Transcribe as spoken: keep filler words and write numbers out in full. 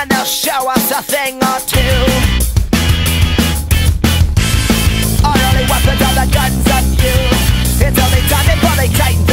and they'll show us a thing or two. Our only weapons are the guns of you. It's only time before they tighten